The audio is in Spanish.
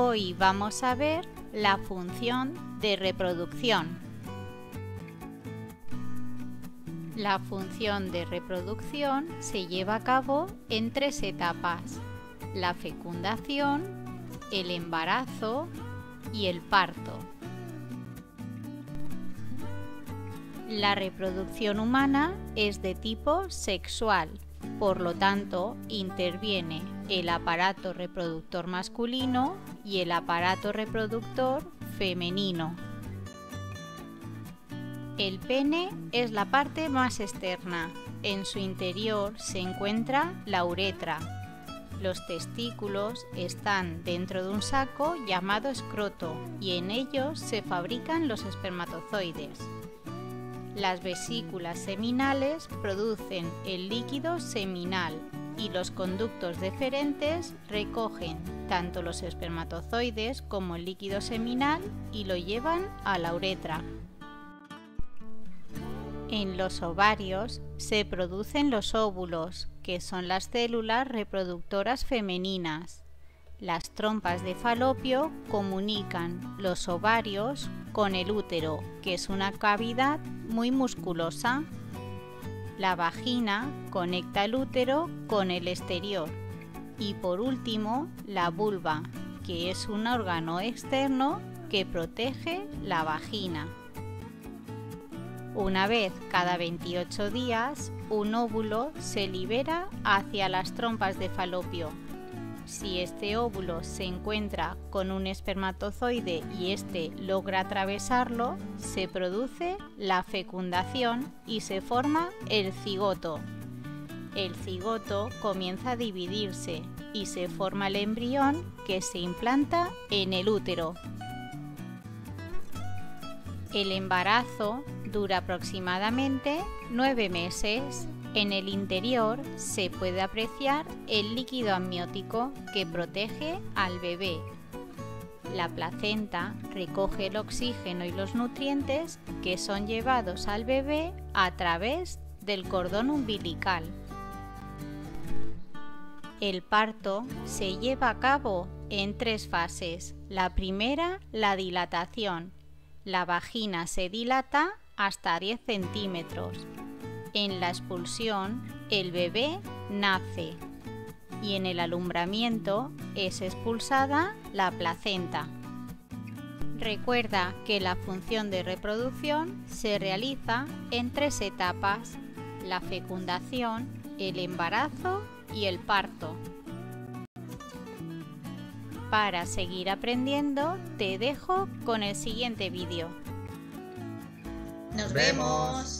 Hoy vamos a ver la función de reproducción. La función de reproducción se lleva a cabo en tres etapas: la fecundación, el embarazo y el parto. La reproducción humana es de tipo sexual, por lo tanto interviene el aparato reproductor masculino y el aparato reproductor femenino. El pene es la parte más externa. En su interior se encuentra la uretra. Los testículos están dentro de un saco llamado escroto y en ellos se fabrican los espermatozoides. Las vesículas seminales producen el líquido seminal y los conductos deferentes recogen tanto los espermatozoides como el líquido seminal y lo llevan a la uretra. En los ovarios se producen los óvulos, que son las células reproductoras femeninas. Las trompas de falopio comunican los ovarios con el útero, que es una cavidad muy musculosa. La vagina conecta el útero con el exterior. Y por último, la vulva, que es un órgano externo que protege la vagina. Una vez cada 28 días, un óvulo se libera hacia las trompas de falopio. Si este óvulo se encuentra con un espermatozoide y éste logra atravesarlo, se produce la fecundación y se forma el cigoto. El cigoto comienza a dividirse y se forma el embrión que se implanta en el útero. El embarazo dura aproximadamente 9 meses. En el interior se puede apreciar el líquido amniótico que protege al bebé. La placenta recoge el oxígeno y los nutrientes que son llevados al bebé a través del cordón umbilical. El parto se lleva a cabo en tres fases. La primera, la dilatación. La vagina se dilata hasta 10 centímetros. En la expulsión, el bebé nace y en el alumbramiento es expulsada la placenta. Recuerda que la función de reproducción se realiza en tres etapas: la fecundación, el embarazo y el parto. Para seguir aprendiendo, te dejo con el siguiente vídeo. ¡Nos vemos!